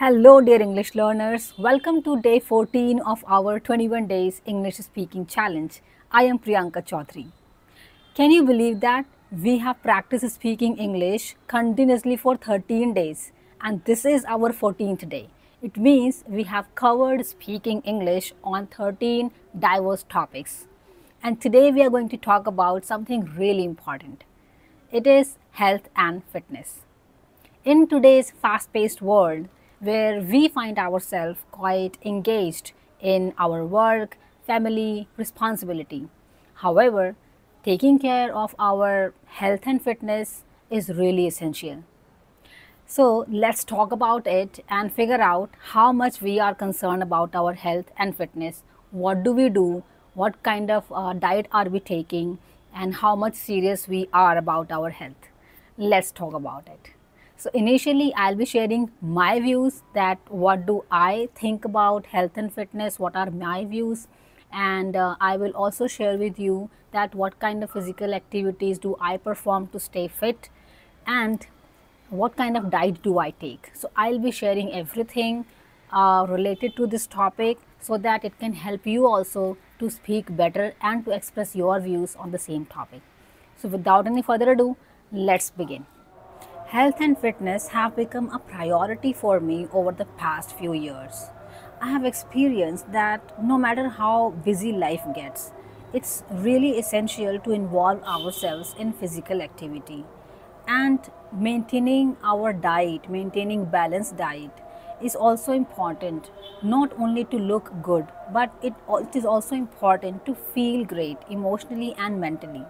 Hello dear English learners, welcome to day 14 of our 21 days English speaking challenge. I am Priyanka Chaudhary. Can you believe that we have practiced speaking English continuously for 13 days and this is our 14th day. It means we have covered speaking English on 13 diverse topics. And today we are going to talk about something really important. It is health and fitness. In today's fast-paced world, where we find ourselves quite engaged in our work, family, responsibility. However, taking care of our health and fitness is really essential. So let's talk about it and figure out how much we are concerned about our health and fitness. What do we do? What kind of diet are we taking? And how much serious we are about our health? Let's talk about it. So initially, I'll be sharing my views that what do I think about health and fitness, what are my views, and I will also share with you that what kind of physical activities do I perform to stay fit and what kind of diet do I take. So I'll be sharing everything related to this topic so that it can help you also to speak better and to express your views on the same topic. So without any further ado, let's begin. Health and fitness have become a priority for me over the past few years. I have experienced that no matter how busy life gets, it's really essential to involve ourselves in physical activity. And maintaining our diet, maintaining balanced diet is also important, not only to look good, but it is also important to feel great emotionally and mentally.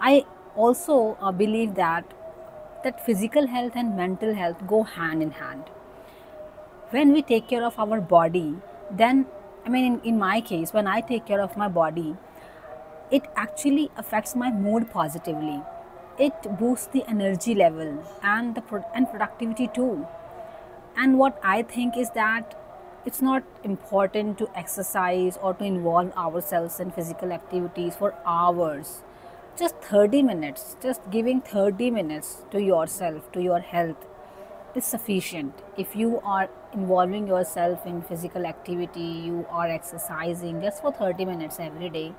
I also believe that physical health and mental health go hand in hand. When we take care of our body, then, in my case, when I take care of my body, it actually affects my mood positively. It boosts the energy level and productivity too. And what I think is that it's not important to exercise or to involve ourselves in physical activities for hours. Just 30 minutes, just giving 30 minutes to yourself, to your health is sufficient. If you are involving yourself in physical activity, you are exercising just for 30 minutes every day,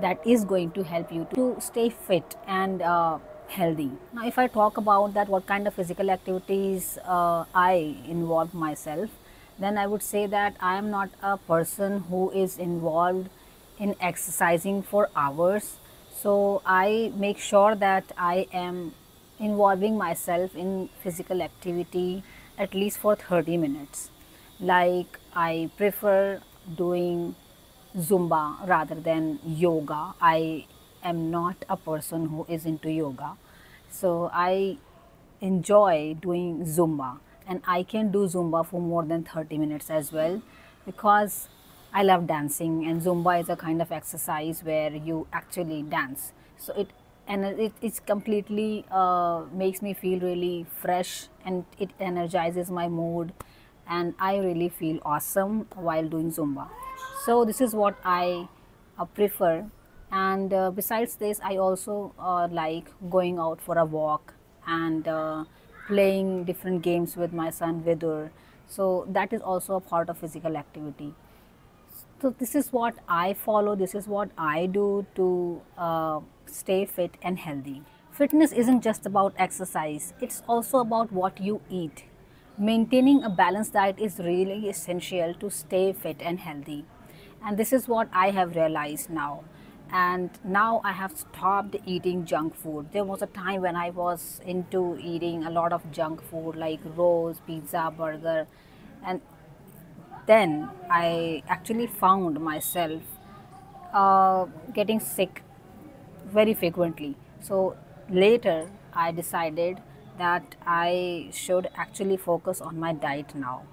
that is going to help you to stay fit and healthy. Now, if I talk about that, what kind of physical activities I involve myself, then I would say that I am not a person who is involved in exercising for hours. So I make sure that I am involving myself in physical activity at least for 30 minutes. Like I prefer doing Zumba rather than yoga. I am not a person who is into yoga. So I enjoy doing Zumba and I can do Zumba for more than 30 minutes as well because I love dancing and Zumba is a kind of exercise where you actually dance. So it completely makes me feel really fresh and it energizes my mood and I really feel awesome while doing Zumba. So this is what I prefer, and besides this I also like going out for a walk and playing different games with my son Vidur. So that is also a part of physical activity. So this is what I follow, this is what I do to stay fit and healthy. Fitness isn't just about exercise, it's also about what you eat. Maintaining a balanced diet is really essential to stay fit and healthy. And this is what I have realized now. And now I have stopped eating junk food. There was a time when I was into eating a lot of junk food like rolls, pizza, burger, and then I actually found myself getting sick very frequently. So later I decided that I should actually focus on my diet now.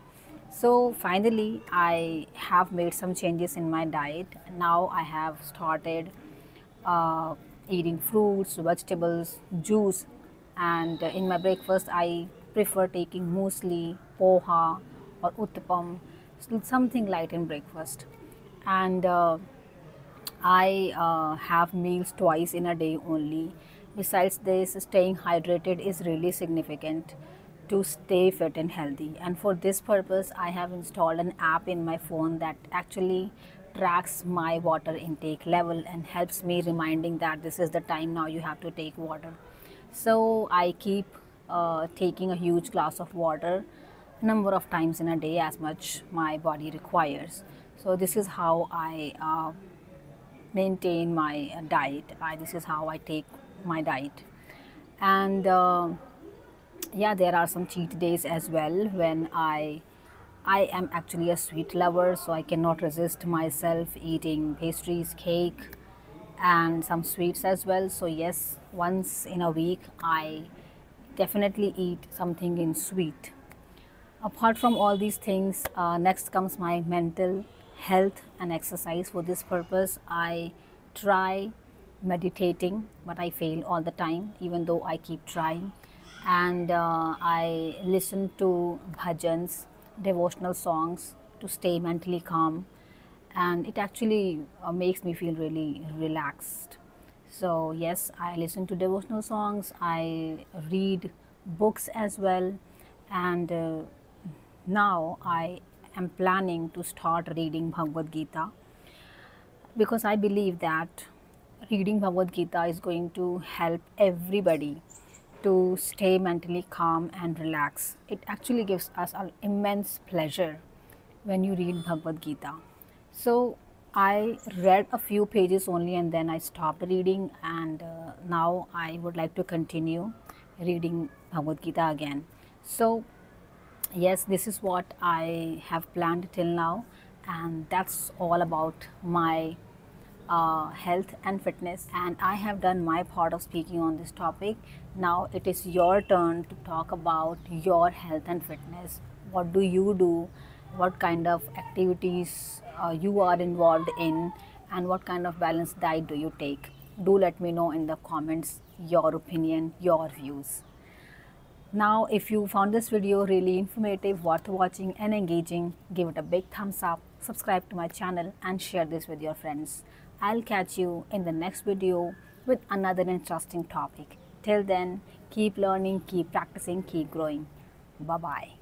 So finally I have made some changes in my diet. Now I have started eating fruits, vegetables, juice, and in my breakfast I prefer taking muesli, poha or uttapam. Something light in breakfast, and I have meals twice in a day only. Besides this, staying hydrated is really significant to stay fit and healthy. And for this purpose, I have installed an app in my phone that actually tracks my water intake level and helps me reminding that this is the time now you have to take water. So I keep taking a huge glass of water number of times in a day, as much my body requires. So this is how I maintain my diet. This is how I take my diet. And yeah, there are some cheat days as well when I am actually a sweet lover, so I cannot resist myself eating pastries, cake, and some sweets as well. So yes, once in a week I definitely eat something in sweet. Apart from all these things, next comes my mental health and exercise. For this purpose, I try meditating, but I fail all the time, even though I keep trying. And I listen to bhajans, devotional songs, to stay mentally calm, and it actually makes me feel really relaxed. So yes, I listen to devotional songs, I read books as well, and now I am planning to start reading Bhagavad Gita, because I believe that reading Bhagavad Gita is going to help everybody to stay mentally calm and relax. It actually gives us an immense pleasure when you read Bhagavad Gita. So I read a few pages only and then I stopped reading, and now I would like to continue reading Bhagavad Gita again. So yes, this is what I have planned till now, and that's all about my health and fitness. And I have done my part of speaking on this topic. Now it is your turn to talk about your health and fitness. What do you do? What kind of activities you are involved in? And what kind of balanced diet do you take? Do let me know in the comments your opinion, your views. Now, if you found this video really informative, worth watching and engaging, give it a big thumbs up, subscribe to my channel and share this with your friends. I'll catch you in the next video with another interesting topic. Till then, keep learning, keep practicing, keep growing. Bye-bye.